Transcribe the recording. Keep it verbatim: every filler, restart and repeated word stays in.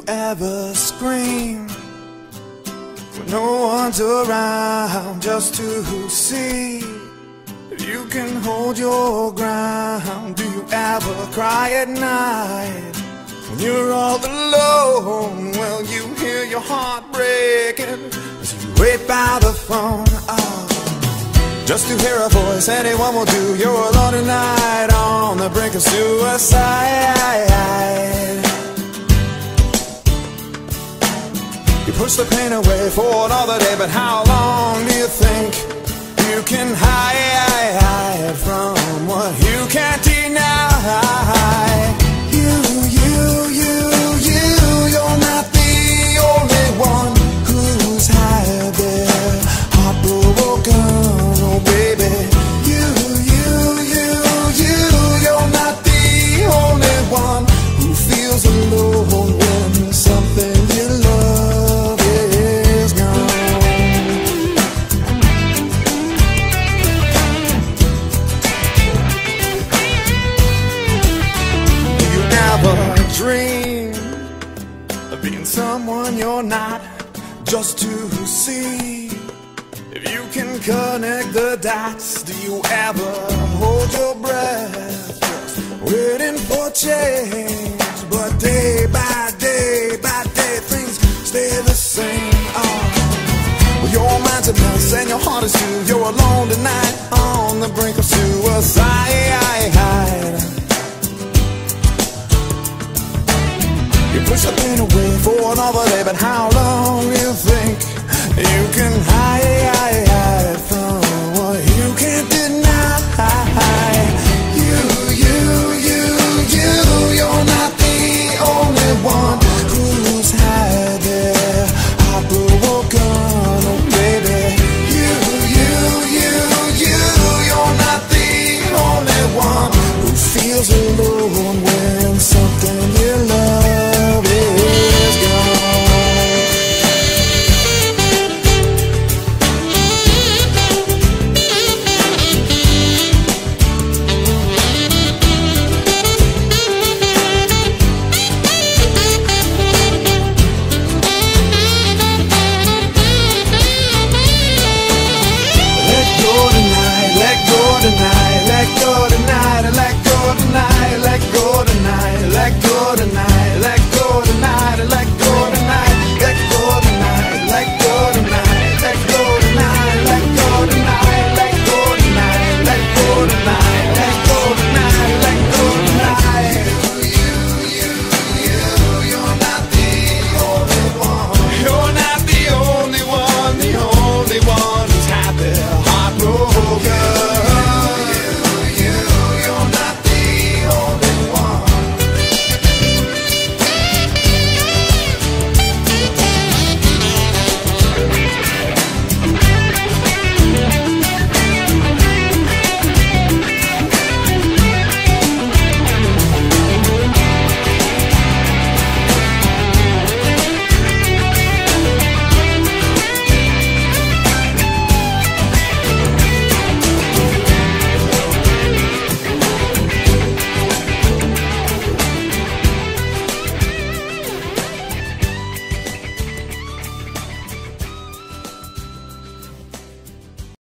you ever scream when no one's around, just to see if you can hold your ground? Do you ever cry at night when you're all alone? Will you hear your heart breaking as you wait by the phone? Oh, just to hear a voice anyone will do. You're alone tonight on the brink of suicide. You push the pain away for another day, but how long do you think you can hide from what you can't deny? You, you, you, you, you're not the only one who's had their heart broken, oh baby. You, you, you, you, you're not the only one who feels alone when something you love. Dream of being someone you're not, just to see if you can connect the dots. Do you ever hold your breath, waiting for change? But day by day by day things stay the same. Oh, well, your mind's a mess and your heart is too. You're alone tonight on the brink of suicide. You push the pain away for another day, but how long do you think